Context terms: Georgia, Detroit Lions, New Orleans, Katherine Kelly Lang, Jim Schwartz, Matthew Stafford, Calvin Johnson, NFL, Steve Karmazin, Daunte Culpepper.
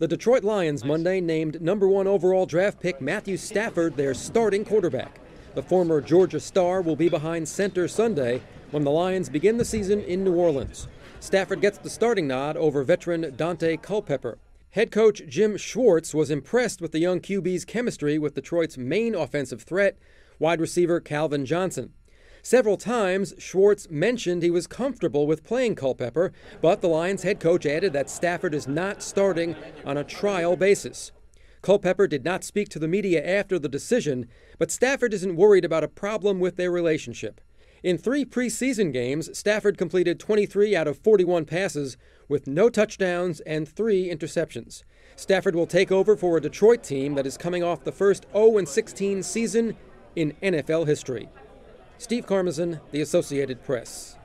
The Detroit Lions Monday named #1 overall draft pick Matthew Stafford their starting quarterback. The former Georgia star will be behind center Sunday when the Lions begin the season in New Orleans. Stafford gets the starting nod over veteran Daunte Culpepper. Head coach Jim Schwartz was impressed with the young QB's chemistry with Detroit's main offensive threat, wide receiver Calvin Johnson. Several times, Schwartz mentioned he was comfortable with playing Culpepper, but the Lions head coach added that Stafford is not starting on a trial basis. Culpepper did not speak to the media after the decision, but Stafford isn't worried about a problem with their relationship. In 3 preseason games, Stafford completed 23 out of 41 passes with no touchdowns and 3 interceptions. Stafford will take over for a Detroit team that is coming off the first 0-16 season in NFL history. Steve Karmazin, The Associated Press.